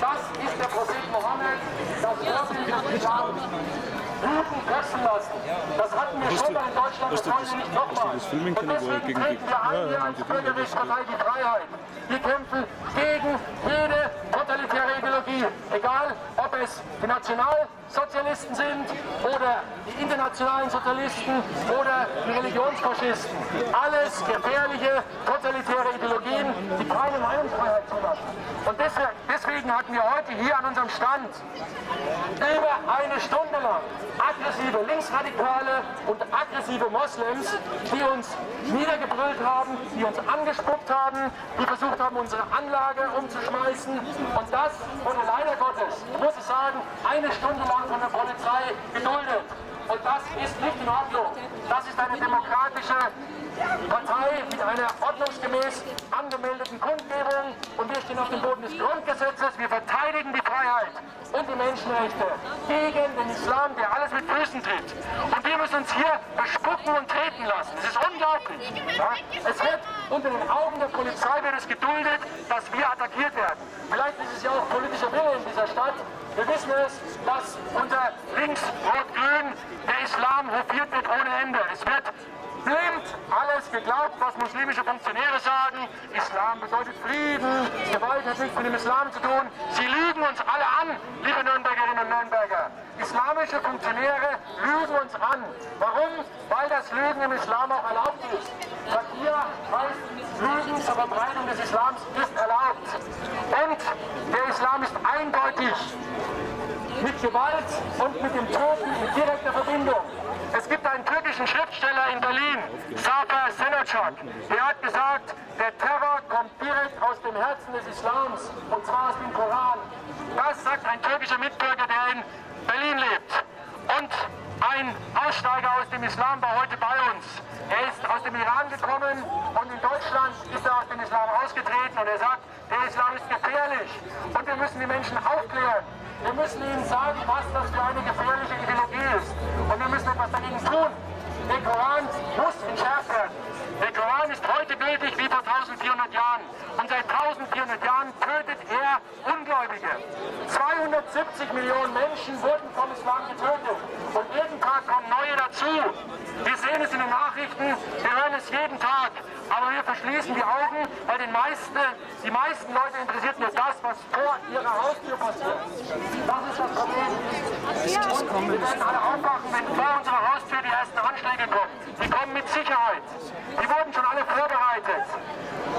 Das ist der Prophet Mohammed, das Vorbild des Islam. Bluten pressen lassen. Das hatten wir schon mal in Deutschland, das wollen wir nicht nochmal. Und deswegen treten wir ein hier als Bürgerrechtspartei Die Freiheit. Wir kämpfen gegen jede totalitäre Ideologie. Egal, ob es die Nationalsozialisten sind oder die internationalen Sozialisten oder die Religionsfaschisten. Alles gefährliche, totalitäre Ideologien, die keine Meinungsfreiheit zulassen. Und deswegen hatten wir heute hier an unserem Stand über eine Stunde lang aggressive Linksradikale und aggressive Moslems, die uns niedergebrüllt haben, die uns angespuckt haben, die versucht haben, unsere Anlage umzuschmeißen. Und das wurde leider Gottes, muss ich sagen, eine Stunde lang von der Polizei geduldet. Und das ist nicht in Ordnung. Das ist eine demokratische Partei mit einer ordnungsgemäß angemeldeten Kundgebung. Und wir stehen auf dem Boden des Grundgesetzes. Wir verteidigen die Freiheit und die Menschenrechte gegen den Islam, der alles mit Füßen tritt. Und wir müssen uns hier bespucken und treten lassen. Es ist unglaublich. Ja? Es wird unter den Augen der Polizei wird es geduldet, dass wir attackiert werden. Vielleicht ist es ja auch politischer Wille in dieser Stadt. Wir wissen es, dass unter Links-Rot-Grün der Islam hofiert wird ohne Ende. Es wird blind alles geglaubt, was muslimische Funktionäre sagen. Islam bedeutet Frieden, Gewalt hat nichts mit dem Islam zu tun. Sie lügen uns alle an, liebe Nürnbergerinnen und Nürnberger. Islamische Funktionäre lügen uns an. Warum? Weil das Lügen im Islam auch erlaubt ist. Fakir heißt, Lügen zur Verbreitung des Islams ist erlaubt. Und der Islam ist eindeutig mit Gewalt und mit dem Toten in direkter Verbindung. Es gibt einen türkischen Schriftsteller in Berlin, Safa Senocak, der hat gesagt, der Terror kommt direkt aus dem Herzen des Islams, und zwar aus dem Koran. Das sagt ein türkischer Mitbürger, der in Berlin lebt. Und ein Aussteiger aus dem Islam war heute bei uns. Er ist aus dem Iran gekommen und in Deutschland ist er aus dem Islam ausgetreten. Und er sagt, der Islam ist gefährlich und wir müssen die Menschen aufklären. Wir müssen ihnen sagen, was das für eine gefährliche Ideologie ist. Und wir müssen etwas dagegen tun. Der Koran muss entschärft werden. Der Koran ist heute gültig wie vor 1400 Jahren. Und seit 1400 Jahren tötet er Ungläubige. 270 Millionen Menschen wurden vom Islam getötet. Und jeden Tag kommen neue dazu. Wir sehen es in den Nachrichten, wir hören es jeden Tag. Aber wir verschließen die Augen, weil die meisten Leute interessiert nur das, was vor ihrer Haustür passiert. Das ist das Problem. Und wir werden alle aufwachen, wenn vor unserer Haustür die ersten Anschläge kommen. Die kommen mit Sicherheit. Die wurden schon alle vorbereitet.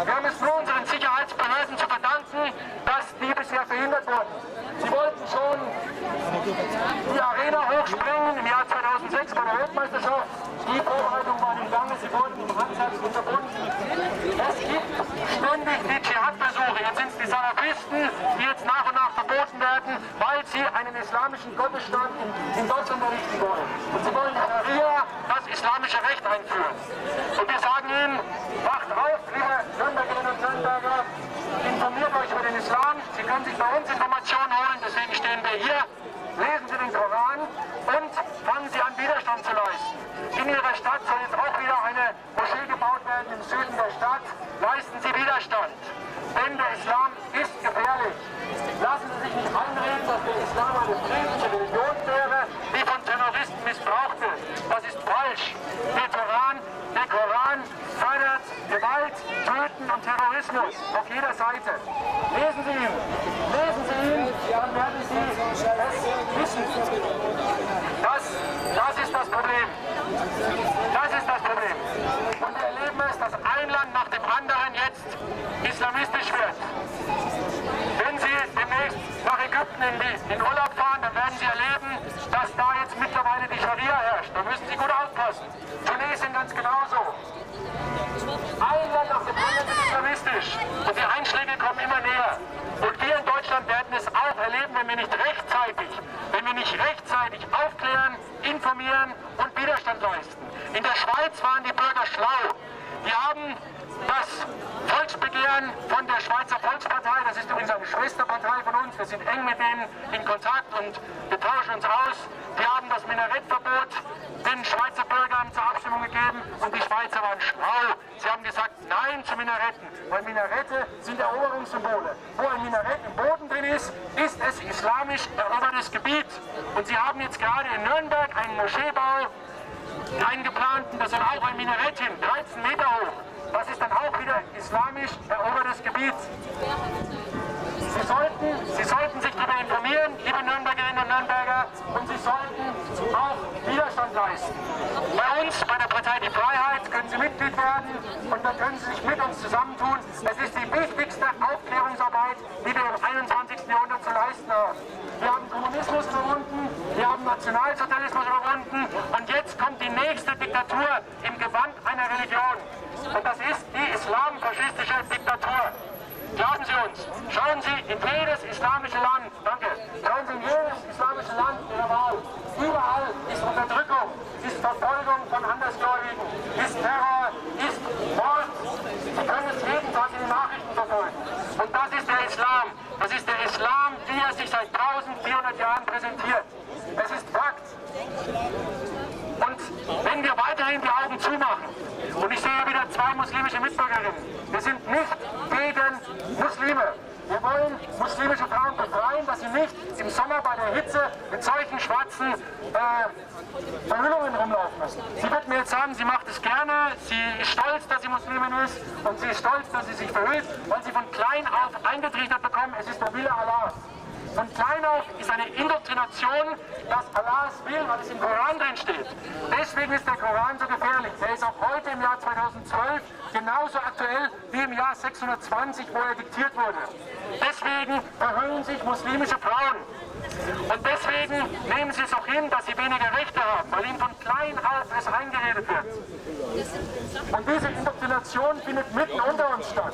Wir haben es nur unseren Sicherheitsbehörden zu verdanken, dass die bisher verhindert wurden. Sie wollten schon die Arena hochspringen im Jahr 2006 bei der Weltmeisterschaft. Die Vorbereitung war im Gange, sie wurden im Ansatz unterbunden. Es gibt ständig die Dschihad-Versuche. Jetzt sind es die Salafisten, die jetzt nach und nach verboten werden, weil sie einen islamischen Gottesstaat in Deutschland errichten wollen. Und sie wollen in Scharia das islamische Recht einführen. Und wir sagen ihnen, wacht auf, liebe Nürnbergerinnen und Nürnberger, informiert euch über den Islam. Sie können sich bei uns Informationen holen, deswegen stehen wir hier. Lesen Sie den Koran und fangen Sie an, Widerstand zu leisten. In Ihrer Stadt soll jetzt auch wieder eine Moschee gebaut werden im Süden der Stadt. Leisten Sie Widerstand, denn der Islam ist gefährlich. Lassen Sie sich nicht einreden, dass der Islam eine friedliche Religion wäre, die von Terroristen missbraucht wird. Das ist falsch. Der Koran fördert Gewalt, Töten und Terrorismus auf jeder Seite. Lesen Sie ihn, dann werden Sie es wissen. Das ist das Problem. Das ist das Problem. Und wir erleben es, dass ein Land nach dem anderen jetzt islamistisch wird. Wenn Sie demnächst nach Ägypten in Urlaub fahren, dann werden Sie erleben, dass da jetzt mittlerweile die Scharia herrscht. Da müssen Sie gut aufpassen. Tunesien ganz genauso. Ein Land nach dem anderen ist islamistisch. Und die Einschläge kommen immer näher. Und wir in Deutschland werden es auch erleben, wenn wir nicht rechtzeitig aufklären, informieren und Widerstand leisten. In der Schweiz waren die Bürger schlau. Die haben das Volksbegehren von der Schweizer Volkspartei, das ist übrigens eine Schwesterpartei von uns, wir sind eng mit denen in Kontakt und wir tauschen uns aus. Die haben das Minarettverbot den Schweizer Bürgern zur Abstimmung gegeben und die Schweizer waren schlau. Sie haben gesagt, nein zu Minaretten, weil Minarette sind Eroberungssymbole. Wo ein Minarett im Boden drin ist, ist es islamisch erobertes Gebiet. Und sie haben jetzt gerade in Nürnberg einen Moscheebau eingeplanten, da soll auch ein Minarett hin, 13 Meter hoch. Das ist dann auch wieder islamisch erobertes Gebiet. Sie sollten sich darüber informieren, liebe Nürnbergerinnen und Nürnberger, und Sie sollten auch Widerstand leisten. Bei uns, bei der Partei Die Freiheit, können Sie Mitglied werden und dann können Sie sich mit uns zusammentun. Es ist die wichtigste Aufklärungsarbeit, die wir im 21. Jahrhundert zu leisten haben. Wir haben Kommunismus überwunden, wir haben Nationalsozialismus überwunden und jetzt kommt die nächste Diktatur im Gewand einer Religion. Und das ist die islamfaschistische Diktatur. Glauben Sie uns, schauen Sie in jedes islamische Land, danke, schauen Sie in jedes islamische Land Ihrer Wahl. Überall ist Unterdrückung, ist Verfolgung von Andersgläubigen, ist Terror, ist Mord. Sie können es jeden Tag in den Nachrichten verfolgen. Und das ist der Islam. Das ist der Islam, wie er sich seit 1400 Jahren präsentiert. Es ist Fakt. Und wenn wir weiterhin die Augen zumachen, und ich sehe wieder zwei muslimische Mitbürgerinnen, wir sind nicht gegen Muslime. Wir wollen muslimische Frauen befreien, dass sie nicht im Sommer bei der Hitze mit solchen schwarzen Verhüllungen rumlaufen müssen. Sie wird mir jetzt sagen, sie macht es gerne, sie ist stolz, dass sie Muslimin ist und sie ist stolz, dass sie sich verhüllt, weil sie von klein auf eingetrichtert bekommen, es ist der Wille Allahs. Von klein auf ist eine Indoktrination, dass Allahs will, weil es im Koran drin steht. Deswegen ist der Koran so gefährlich. Er ist auch heute im Jahr 2012 genauso aktuell wie im Jahr 620, wo er diktiert wurde. Deswegen verhüllen sich muslimische Frauen. Und deswegen nehmen sie es auch hin, dass sie weniger Rechte haben, weil ihnen von klein auf es eingeredet wird. Und diese Indoktrination findet mitten unter uns statt.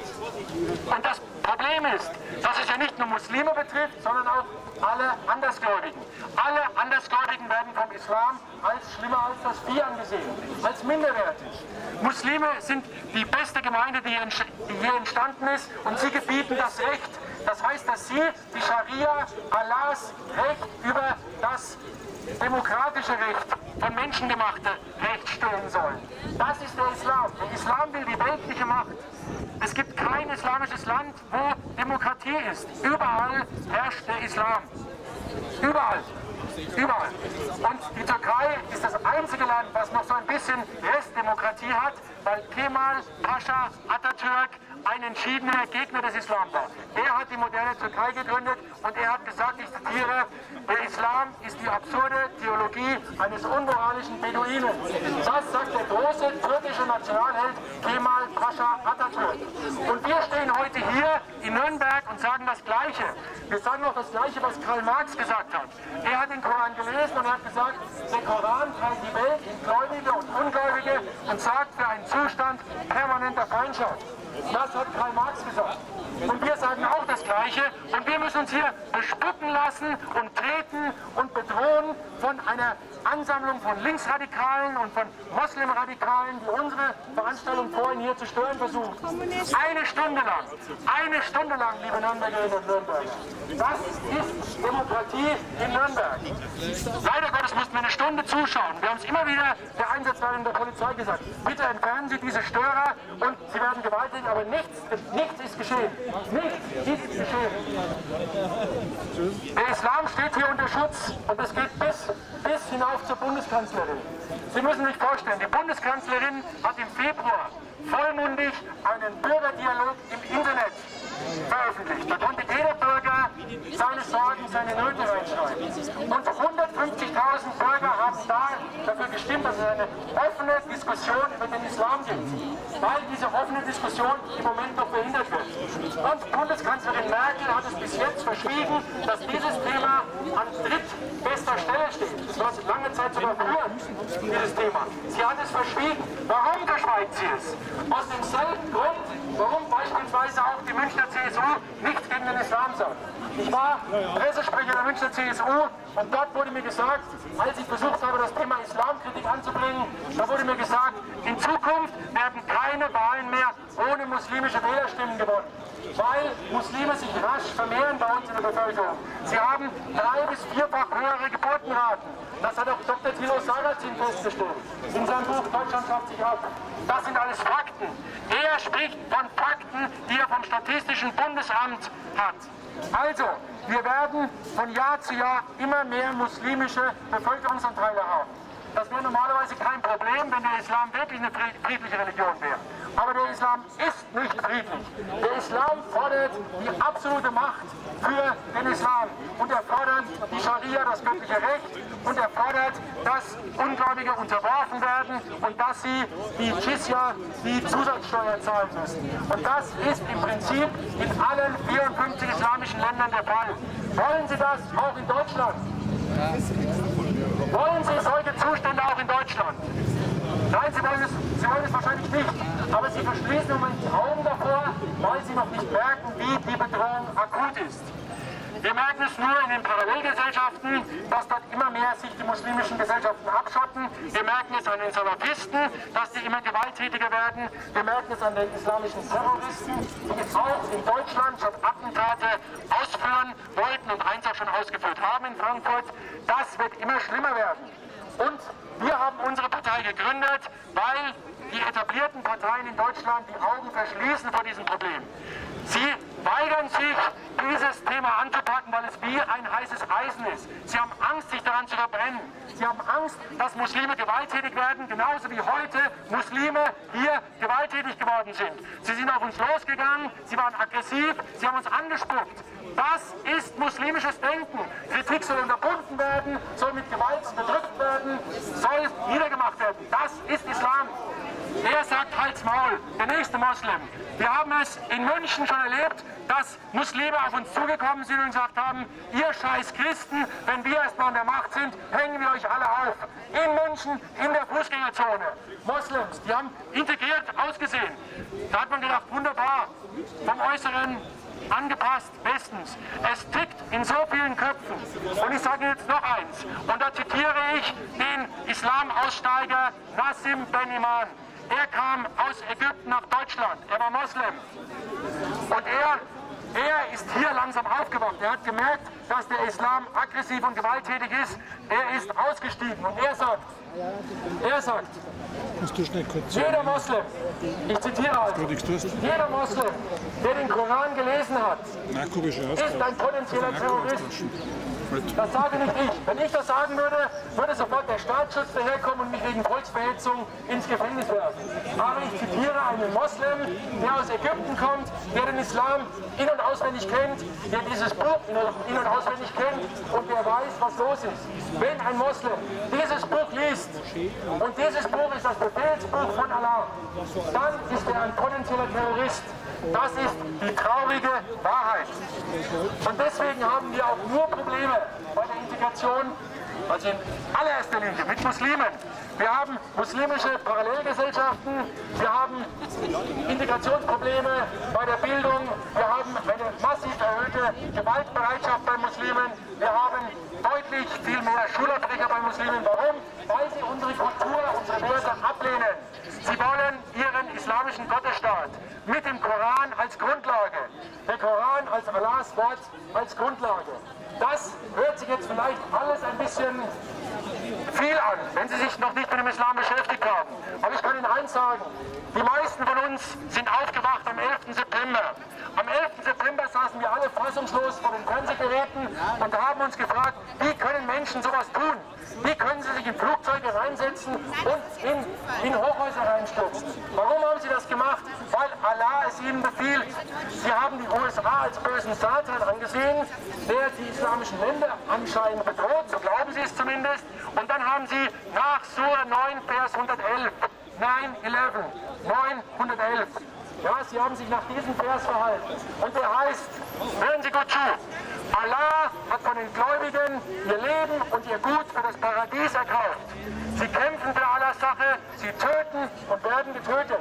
Und das Problem ist, dass es ja nicht nur Muslime betrifft, sondern auch alle Andersgläubigen. Alle Andersgläubigen werden vom Islam als schlimmer als das Vieh angesehen, als minderwertig. Muslime sind die beste Gemeinde, die hier entstanden ist und sie gebieten das Recht. Das heißt, dass sie die Scharia, Allahs Recht über das demokratische Recht, von Menschen gemachte Recht stellen sollen. Das ist der Islam. Der Islam will die weltliche Macht. Es gibt kein islamisches Land, wo Demokratie ist. Überall herrscht der Islam. Überall. Überall. Und die Türkei ist das einzige Land, was noch so ein bisschen Restdemokratie hat, weil Kemal Pascha Atatürk ein entschiedener Gegner des Islam war. Er hat die moderne Türkei gegründet und er hat gesagt, ich zitiere, der Islam ist die absurde Theologie eines unmoralischen Beduinen. Das sagt der große türkische Nationalheld Kemal Pascha Atatürk. Und wir stehen heute hier in Nürnberg und sagen das Gleiche. Wir sagen auch das Gleiche, was Karl Marx gesagt hat. Er hat den Koran gelesen und er hat gesagt, der Koran teilt die Welt in Gläubige und Ungläubige und sorgt für einen Zustand permanenter Feindschaft. Das hat Karl Marx gesagt. Und wir sagen auch das Gleiche. Und wir müssen uns hier bespucken lassen und treten und bedrohen von einer Ansammlung von Linksradikalen und von Moslemradikalen, die unsere Veranstaltung vorhin hier zu stören versuchen. Eine Stunde lang, liebe Nürnbergerinnen und Nürnberger. Das ist Demokratie in Nürnberg. Leider Gottes mussten wir eine Stunde zuschauen. Wir haben es immer wieder der Einsatzleitung der Polizei gesagt. Bitte entfernen Sie diese Störer und Sie werden gewalttätig, aber nichts ist geschehen. Nichts ist geschehen. Der Islam steht hier unter Schutz und es geht bis hinauf zur Bundeskanzlerin. Sie müssen sich vorstellen, die Bundeskanzlerin hat im Februar vollmundig einen Bürgerdialog im Internet veröffentlicht. Da konnte jeder Bürger seine Sorgen, seine Nöte reinschreiben. Und 150.000 Bürger haben dafür gestimmt, dass es eine offene Diskussion über den Islam gibt. Weil diese offene Diskussion im Moment noch behindert wird. Und Bundeskanzlerin Merkel hat es bis jetzt verschwiegen, dass dieses Thema an drittbester Stelle steht. Das war lange Zeit sogar berührt, dieses Thema. Sie hat es verschwiegen. Warum verschweigt sie es? Aus demselben Grund, warum beispielsweise auch die Münchner CSU nichts gegen den Islam sagt. Ich war Pressesprecher der Münchner CSU und dort wurde mir gesagt, als ich versucht habe, das Thema Islamkritik anzubringen, da wurde mir gesagt, die In Zukunft werden keine Wahlen mehr ohne muslimische Wählerstimmen gewonnen, weil Muslime sich rasch vermehren bei uns in der Bevölkerung. Sie haben 3- bis 4-fach höhere Geburtenraten. Das hat auch Dr. Thilo Sarrazin festgestellt in seinem Buch Deutschland schafft sich ab. Das sind alles Fakten. Er spricht von Fakten, die er vom Statistischen Bundesamt hat. Also, wir werden von Jahr zu Jahr immer mehr muslimische Bevölkerungsanteile haben. Das wäre normalerweise kein Problem, wenn der Islam wirklich eine friedliche Religion wäre. Aber der Islam ist nicht friedlich. Der Islam fordert die absolute Macht für den Islam. Und er fordert die Scharia, das göttliche Recht. Und er fordert, dass Ungläubige unterworfen werden und dass sie die Jizya, die Zusatzsteuer zahlen müssen. Und das ist im Prinzip in allen 54 islamischen Ländern der Fall. Wollen Sie das auch in Deutschland? Wollen Sie solche Zustände auch in Deutschland? Nein, Sie wollen es wahrscheinlich nicht. Aber Sie verschließen im Moment die Augen davor, weil Sie noch nicht merken, wie die Bedrohung akut ist. Wir merken es nur in den Parallelgesellschaften, dass dort immer mehr sich die muslimischen Gesellschaften abschotten. Wir merken es an den Salafisten, dass sie immer gewalttätiger werden. Wir merken es an den islamischen Terroristen, die auch in Deutschland schon Attentate ausführen wollten und eins auch schon ausgeführt haben in Frankfurt. Das wird immer schlimmer werden. Und wir haben unsere Partei gegründet, weil die etablierten Parteien in Deutschland die Augen verschließen vor diesem Problem. Sie weigern sich, dieses Thema anzupacken, weil es wie ein heißes Eisen ist. Sie haben Angst, sich daran zu verbrennen. Sie haben Angst, dass Muslime gewalttätig werden, genauso wie heute Muslime hier gewalttätig geworden sind. Sie sind auf uns losgegangen, sie waren aggressiv, sie haben uns angespuckt. Das ist muslimisches Denken. Kritik soll unterbunden werden, soll mit Gewalt unterdrückt werden, soll niedergemacht werden. Das ist Islam. Er sagt halt's Maul, der nächste Moslem. Wir haben es in München schon erlebt, dass Muslime auf uns zugekommen sind und gesagt haben, ihr scheiß Christen, wenn wir erstmal an der Macht sind, hängen wir euch alle auf. In München, in der Fußgängerzone. Moslems, die haben integriert ausgesehen. Da hat man gedacht, wunderbar, vom Äußeren angepasst, bestens. Es tickt in so vielen Köpfen. Und ich sage jetzt noch eins. Und da zitiere ich den Islamaussteiger Nassim Ben Iman. Er kam aus Ägypten nach Deutschland. Er war Moslem. Und er ist hier langsam aufgewacht. Er hat gemerkt, dass der Islam aggressiv und gewalttätig ist. Er ist ausgestiegen. Und er sagt, jeder Moslem, ich zitiere also, jeder Moslem, der den Koran gelesen hat, ist ein potenzieller Terrorist. Das sage nicht ich. Wenn ich das sagen würde, würde sofort der Staatsschutz daherkommen und mich wegen Volksverhetzung ins Gefängnis werfen. Aber ich zitiere einen Moslem, der aus Ägypten kommt, der den Islam in- und auswendig kennt, der dieses Buch in- und auswendig kennt und der weiß, was los ist. Wenn ein Moslem dieses Buch liest, und dieses Buch ist das Befehlsbuch von Allah, dann ist er ein potenzieller Terrorist. Das ist die traurige Wahrheit. Und deswegen haben wir auch nur Probleme bei der Integration, also in allererster Linie mit Muslimen. Wir haben muslimische Parallelgesellschaften, wir haben Integrationsprobleme bei der Bildung, wir haben eine massiv erhöhte Gewaltbereitschaft bei Muslimen, wir haben deutlich viel mehr Schulabbrecher bei Muslimen. Warum? Weil sie unsere Kultur, unsere Werte ablehnen. Sie wollen ihren islamischen Gottesstaat mit dem Koran als Grundlage. Der Koran als Allahs Wort als Grundlage. Das hört sich jetzt vielleicht alles ein bisschen viel an, wenn Sie sich noch nicht mit dem Islam beschäftigt haben. Aber ich kann Ihnen eins sagen, die meisten von uns sind aufgewacht am 11. September. Am 11. September saßen wir alle fassungslos vor den Fernsehgeräten und haben uns gefragt, wie können Menschen sowas tun? Wie können sie sich in Flugzeuge reinsetzen und in Hochhäuser reinstürzen? Warum haben sie das gemacht? Weil Allah es ihnen befiehlt. Sie haben die USA als bösen Satan angesehen, der die islamischen Länder anscheinend bedroht, so glauben sie es zumindest. Und dann haben sie nach Sura 9, Vers 111, 911. Ja, sie haben sich nach diesem Vers verhalten. Und der heißt, hören Sie gut zu, Allah hat von den Gläubigen ihr Leben und ihr Gut für das Paradies erkauft. Sie kämpfen für Allahs Sache, sie töten und werden getötet.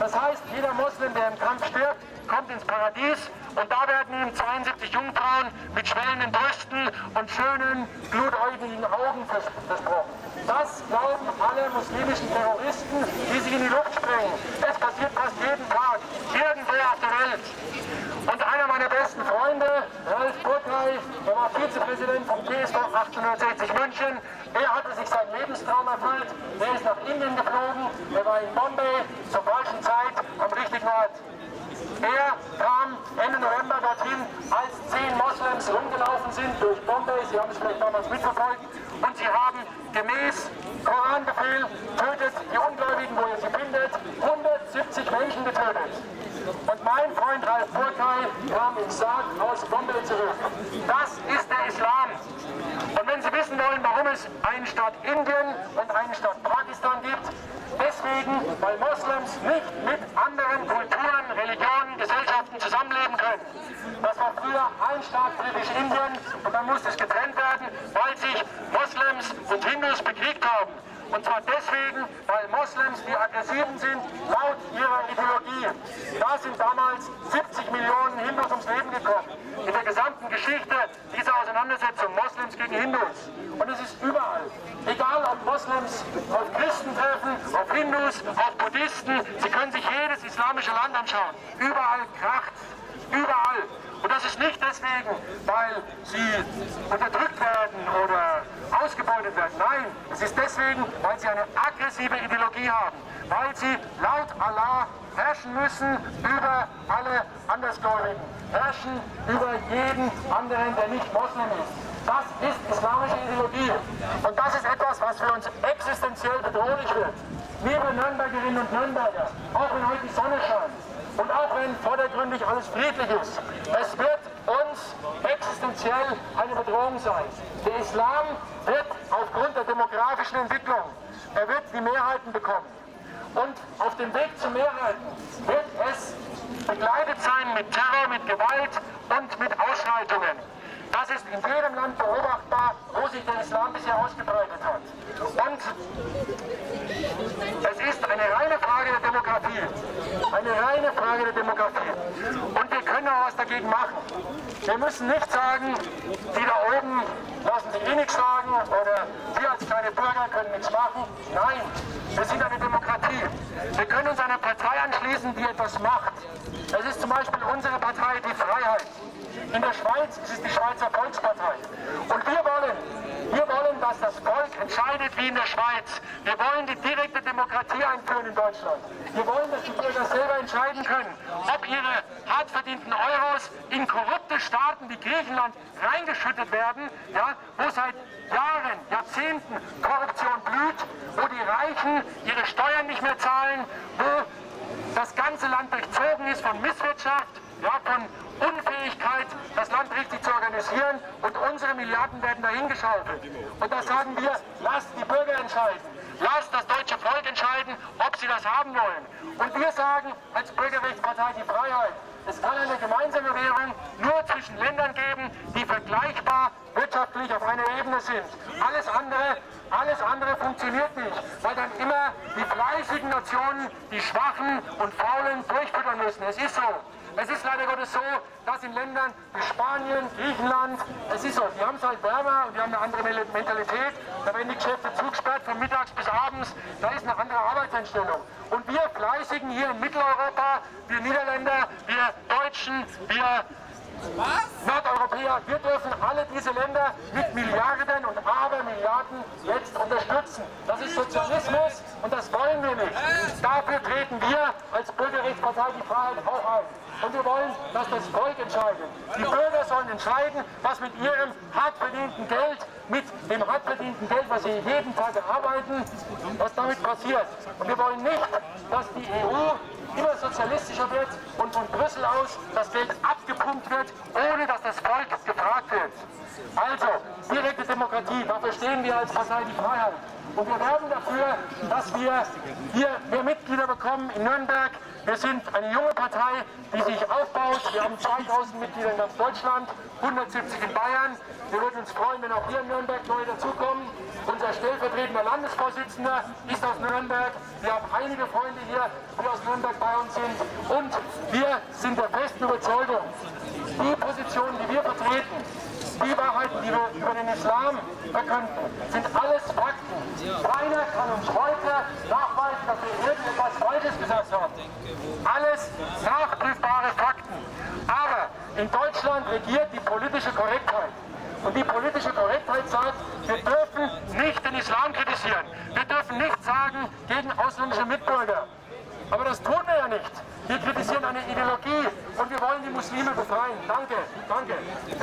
Das heißt, jeder Moslem, der im Kampf stirbt, kommt ins Paradies und da werden ihm 72 Jungfrauen mit schwellenden Brüsten und schönen, glutäugigen Augen versprochen. Das glauben alle muslimischen Terroristen, die sich in die Luft springen. Es passiert fast jeden Tag, irgendwo auf der Welt. Und einer meiner besten Freunde, Ralf Burkay, der war Vizepräsident vom TSV 1860 München, der hatte sich seinen Lebenstraum erfüllt, der ist nach Indien geflogen, der war in Bombay zur falschen Zeit am richtigen Ort. Er kam Ende November dorthin, als 10 Moslems rumgelaufen sind durch Bombay, Sie haben es vielleicht damals mitverfolgt, und sie haben gemäß Koranbefehl, tötet die Ungläubigen, wo ihr sie findet, 170 Menschen getötet. Und mein Freund Ralf Burkay kam im Sarg aus Bombay zurück. Das ist der Islam. Und wenn Sie wissen wollen, warum es einen Staat Indien und einen Staat Pakistan gibt, deswegen, weil Moslems nicht mit anderen Kulturen, Religionen, Gesellschaften zusammenleben können. Das war früher ein Staat britisch-Indien und dann musste es getrennt werden, weil sich Moslems und Hindus bekriegt haben. Und zwar deswegen, weil Moslems die Aggressiven sind, laut ihrer Ideologie. Da sind damals 70 Millionen Hindus ums Leben gekommen. In der gesamten Geschichte dieser Auseinandersetzung Moslems gegen Hindus. Und es ist überall. Egal ob Moslems auf Christen treffen, auf Hindus, auf Buddhisten. Sie können sich jedes islamische Land anschauen. Überall kracht. Überall. Und das ist nicht deswegen, weil sie unterdrückt werden oder ausgebeutet werden. Nein, es ist deswegen, weil sie eine aggressive Ideologie haben. Weil sie laut Allah herrschen müssen über alle Andersgläubigen. Herrschen über jeden anderen, der nicht Moslem ist. Das ist islamische Ideologie. Und das ist etwas, was für uns existenziell bedrohlich wird. Liebe Nürnbergerinnen und Nürnberger, auch wenn heute die Sonne scheint, und auch wenn vordergründig alles friedlich ist, es wird uns existenziell eine Bedrohung sein. Der Islam wird aufgrund der demografischen Entwicklung, er wird die Mehrheiten bekommen. Und auf dem Weg zu Mehrheiten wird es begleitet sein mit Terror, mit Gewalt und mit Ausschreitungen. Das ist in jedem Land beobachtbar, wo sich der Islam bisher ausgebreitet hat. Und es ist eine reine Frage der Demografie. Eine reine Frage der Demografie. Und wir können auch was dagegen machen. Wir müssen nicht sagen, die da oben lassen sich eh nichts sagen oder wir als kleine Bürger können nichts machen. Nein, wir sind eine Demokratie. Wir können uns einer Partei anschließen, die etwas macht. Es ist zum Beispiel unsere Partei, die Freiheit. In der Schweiz ist es die Schweizer Volkspartei. Und wir wollen, dass das Volk entscheidet wie in der Schweiz. Wir wollen die direkte Demokratie einführen in Deutschland. Wir wollen, dass die Bürger selber entscheiden können, ob ihre hart verdienten Euros in korrupte Staaten wie Griechenland reingeschüttet werden, ja, wo seit Jahren, Jahrzehnten Korruption blüht, wo die Reichen ihre Steuern nicht mehr zahlen, wo das ganze Land durchzogen ist von Misswirtschaft, ja, von Unfähigkeit, das Land richtig zu organisieren und unsere Milliarden werden dahin geschaufelt. Und da sagen wir, lasst die Bürger entscheiden, lasst das deutsche Volk entscheiden, ob sie das haben wollen. Und wir sagen als Bürgerrechtspartei die Freiheit. Es kann eine gemeinsame Währung nur zwischen Ländern geben, die vergleichbar wirtschaftlich auf einer Ebene sind. Alles andere funktioniert nicht, weil dann immer die fleißigen Nationen die Schwachen und Faulen durchfüttern müssen. Es ist so. Es ist leider Gottes so, dass in Ländern wie Spanien, Griechenland, es ist so, die haben es halt wärmer und die haben eine andere Mentalität, da werden die Geschäfte zugesperrt von mittags bis abends, da ist eine andere Arbeitseinstellung. Und wir Fleißigen hier in Mitteleuropa, wir Niederländer, wir Deutschen, wir Nordeuropäer, wir dürfen alle diese Länder mit Milliarden und Abermilliarden jetzt unterstützen. Das ist Sozialismus und das wollen wir nicht. Dafür treten wir als Bürgerrechtspartei die Freiheit auch ein. Und wir wollen, dass das Volk entscheidet. Die Bürger sollen entscheiden, was mit ihrem hart verdienten Geld, mit dem hart verdienten Geld, was sie jeden Tag arbeiten, was damit passiert. Und wir wollen nicht, dass die EU immer sozialistischer wird und von Brüssel aus das Geld abgepumpt wird, ohne dass das Volk gefragt wird. Also, direkte Demokratie, dafür stehen wir als Partei die Freiheit. Und wir werben dafür, dass wir hier mehr Mitglieder bekommen in Nürnberg. Wir sind eine junge Partei, die sich aufbaut. Wir haben 2000 Mitglieder in ganz Deutschland, 170 in Bayern. Wir würden uns freuen, wenn auch hier in Nürnberg neue dazukommen. Unser stellvertretender Landesvorsitzender ist aus Nürnberg. Wir haben einige Freunde hier, die aus Nürnberg bei uns sind. Und wir sind der festen Überzeugung, die Positionen, die wir vertreten, die Wahrheiten, die wir über den Islam verkünden, sind alles Fakten, In Deutschland regiert die politische Korrektheit. Und die politische Korrektheit sagt, wir dürfen nicht den Islam kritisieren. Wir dürfen nichts sagen gegen ausländische Mitbürger. Aber das tun wir ja nicht. Wir kritisieren eine Ideologie und wir wollen die Muslime befreien. Danke, danke.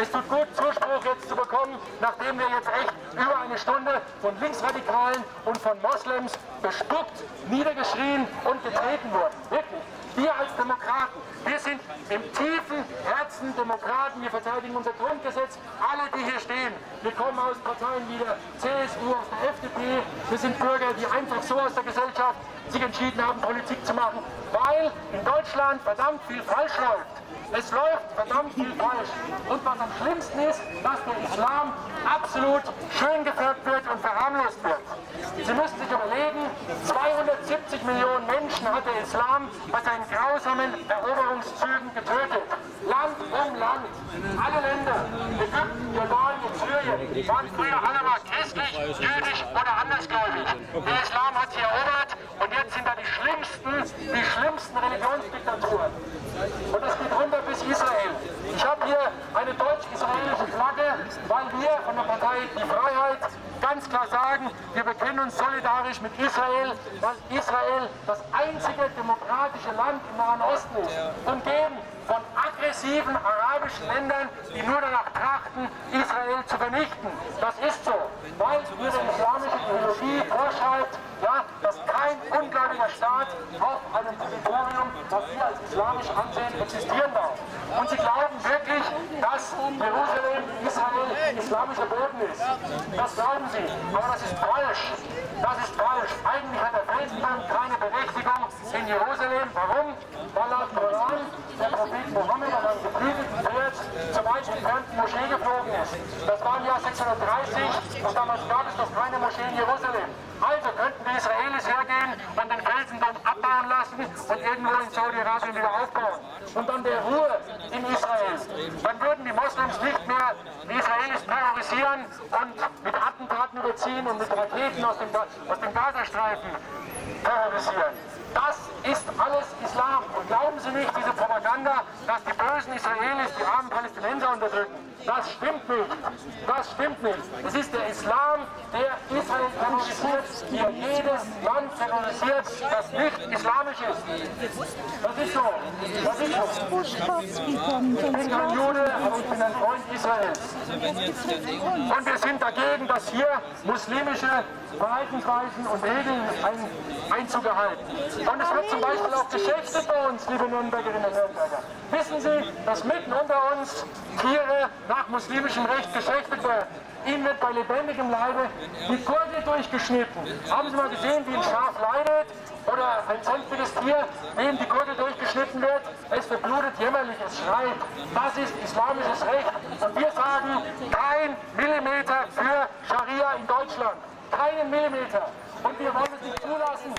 Es tut gut, Zuspruch jetzt zu bekommen, nachdem wir jetzt echt über eine Stunde von Linksradikalen und von Moslems bespuckt, niedergeschrien und getreten wurden. Wirklich. Wir als Demokraten, wir sind im tiefen Herzen Demokraten, wir verteidigen unser Grundgesetz, alle die hier stehen. Wir kommen aus Parteien wie der CSU, aus der FDP, wir sind Bürger, die einfach so aus der Gesellschaft sich entschieden haben, Politik zu machen, weil in Deutschland verdammt viel falsch läuft. Es läuft verdammt viel falsch. Und was am schlimmsten ist, dass der Islam absolut schön gefärbt wird und verharmlost wird. Sie müssen sich überlegen, 270 Millionen Menschen hat der Islam bei seinen grausamen Eroberungszügen getötet. Land um Land, alle Länder, Ägypten, Jordan und Syrien, waren früher alle mal christlich, jüdisch oder andersgläubig. Der Islam hat sie erobert und jetzt sind da die schlimmsten Religionsdiktaturen. Und das geht runter bis Israel. Ich habe hier eine deutsch-israelische Flagge, weil wir von der Partei Die Freiheit ganz klar sagen, wir bekennen uns solidarisch mit Israel, weil Israel das einzige demokratische Land im Nahen Osten ist, umgeben von aggressiven arabischen Ländern, die nur danach trachten, Israel zu vernichten. Das ist so, weil ihre islamische Ideologie vorschreibt, ja, dass kein ungläubiger Staat auf einem Territorium, das wir als islamisch ansehen, existieren darf. Und sie glauben wirklich, dass Jerusalem, Israel, islamischer Boden ist. Das glauben sie. Aber das ist falsch. Das ist falsch. Eigentlich hat der Friedensbund keine Berechtigung in Jerusalem. Warum? Weil laut Koran der Prophet Mohammed auf einem geflügelten Pferd zur weit entfernten Moschee geflogen ist. Das war im Jahr 630 und damals gab es noch keine Moschee in Jerusalem. Also könnten die Israelis hergehen und den Felsendom abbauen lassen und irgendwo in Saudi-Arabien wieder aufbauen. Und dann der Ruhe in Israel. Dann würden die Moslems nicht mehr die Israelis terrorisieren und mit Attentaten überziehen und mit Raketen aus dem Gazastreifen terrorisieren. Das ist alles Islam. Und glauben Sie nicht diese Propaganda, dass die bösen Israelis die armen Palästinenser unterdrücken. Das stimmt nicht. Das stimmt nicht. Es ist der Islam, der Israel terrorisiert, der jedes Land terrorisiert, das nicht islamisch ist. Das ist so. Das ist so. Ich bin kein Jude, aber ich bin ein Freund Israels. Und wir sind dagegen, dass hier muslimische Verhaltensweisen und Regeln Einzug erhalten. Und es wird zum Beispiel auch geschächtet bei uns, liebe Nürnbergerinnen und Nürnberger. Wissen Sie, dass mitten unter uns Tiere nach muslimischem Recht geschächtet werden? Ihnen wird bei lebendigem Leibe die Gurgel durchgeschnitten. Haben Sie mal gesehen, wie ein Schaf leidet? Oder ein sonstiges Tier, dem die Gurgel durchgeschnitten wird, es verblutet jämmerlich, es schreit. Das ist islamisches Recht. Und wir sagen, kein Millimeter für Scharia in Deutschland. Keinen Millimeter. Und wir wollen es nicht zulassen.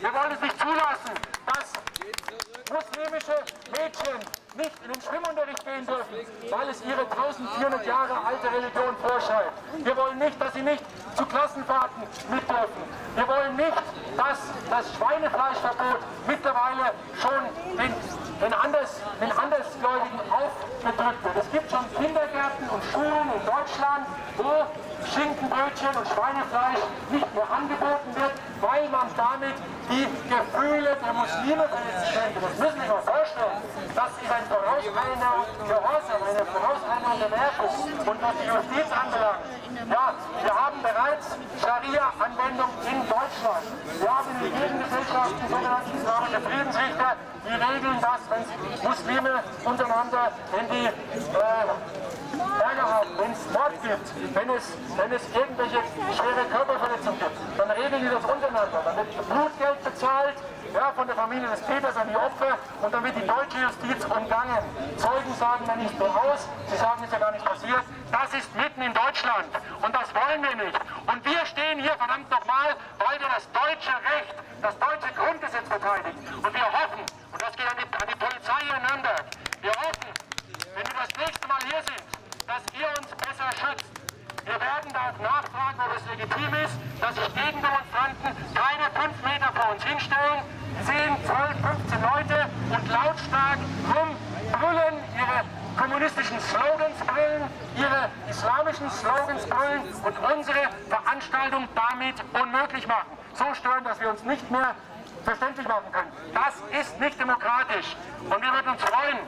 Wir wollen es nicht zulassen, dass muslimische Mädchen nicht in den Schwimmunterricht gehen dürfen, weil es ihre 1400 Jahre alte Religion vorschreibt. Wir wollen nicht, dass sie nicht zu Klassenfahrten mit dürfen. Wir wollen nicht, dass das Schweinefleischverbot mittlerweile schon den Andersgläubigen aufgedrückt wird. Es gibt schon Kindergärten und Schulen in Deutschland, wo Schinkenbrötchen und Schweinefleisch nicht mehr angeboten wird, weil man damit die Gefühle der Muslime verletzen könnte. Das müssen wir uns vorstellen. Das ist ein vorauseilender Gehorsam, eine vorauseilende Unterwerfung. Und was die Justiz anbelangt, ja, wir haben bereits Scharia-Anwendung in Deutschland. Wir haben in jedem Gesellschaft die sogenannten islamischen Friedensrichter, die regeln das, wenn Muslime untereinander, wenn die Ärger haben, wenn es Mord gibt, wenn es irgendwelche schwere Körperverletzungen gibt, dann regeln die das untereinander. Dann wird Blutgeld bezahlt, ja, von der Familie des Täters an die Opfer und dann wird die deutsche Justiz umgangen. Zeugen sagen dann nicht mehr aus, sie sagen, es ist ja gar nicht passiert. Das ist mitten in Deutschland und das wollen wir nicht. Und wir stehen hier verdammt nochmal, weil wir das deutsche Recht, das deutsche Grundgesetz verteidigen. Und wir hoffen, und das geht an die Polizei hier in Nürnberg, wir hoffen, wenn wir das nächste Mal hier sind, dass ihr uns besser schützt. Wir werden da auch nachfragen, ob es legitim ist, dass sich Gegendemonstranten keine 5 Meter vor uns hinstellen, 10, 12, 15 Leute und lautstark brüllen, ihre kommunistischen Slogans brüllen, ihre islamischen Slogans brüllen und unsere Veranstaltung damit unmöglich machen. So stören, dass wir uns nicht mehr verständlich machen können. Das ist nicht demokratisch und wir würden uns freuen.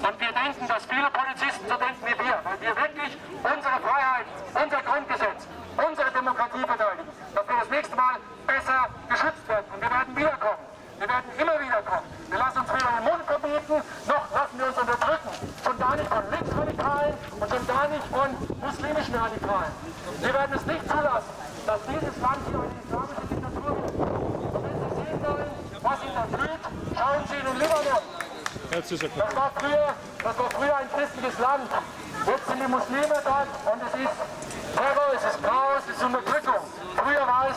Und wir denken, dass viele Polizisten so denken wie wir, weil wir wirklich unsere Freiheit, unser Grundgesetz, unsere Demokratie verteidigen, dass wir das nächste Mal besser geschützt werden. Und wir werden wiederkommen. Wir werden immer wiederkommen. Wir lassen uns weder den Mund verbieten, noch lassen wir uns unterdrücken. Schon gar nicht von Linksradikalen und schon gar nicht von muslimischen Radikalen. Wir werden es nicht zulassen, dass dieses Land hier in die islamische Diktatur wird. Und wenn Sie sehen wollen, was Ihnen da blüht, schauen Sie in den Libanon. Das war früher ein christliches Land. Jetzt sind die Muslime dort und es ist Terror, es ist Chaos, es ist Unterdrückung. Früher war es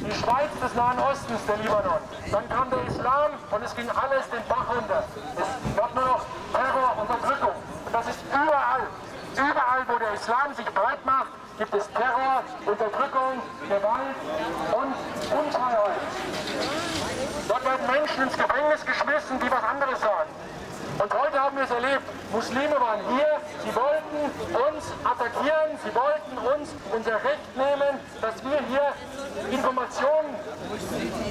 die Schweiz des Nahen Ostens, der Libanon. Dann kam der Islam und es ging alles den Bach runter. Es gab nur noch Terror und Unterdrückung. Und das ist überall. Überall, wo der Islam sich breit macht, gibt es Terror, Unterdrückung, Gewalt und Unfreiheit. Dort werden Menschen ins Gefängnis geschmissen, die was anderes sagen. Und heute haben wir es erlebt. Muslime waren hier, sie wollten uns attackieren, sie wollten uns unser Recht nehmen, dass wir hier Informationen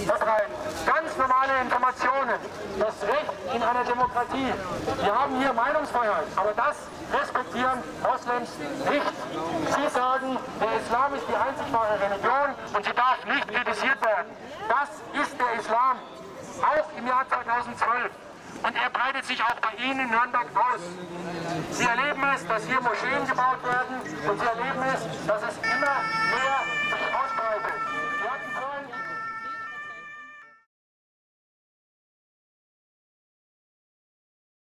verbreiten. Ganz normale Informationen. Das Recht in einer Demokratie. Wir haben hier Meinungsfreiheit, aber das respektieren Moslems nicht. Sie sagen, der Islam ist die einzig wahre Religion und sie darf nicht kritisiert werden. Das ist der Islam, auch im Jahr 2012. Und er breitet sich auch bei Ihnen in Nürnberg aus. Sie erleben es, dass hier Moscheen gebaut werden und Sie erleben es, dass es immer mehr sich ausbreitet.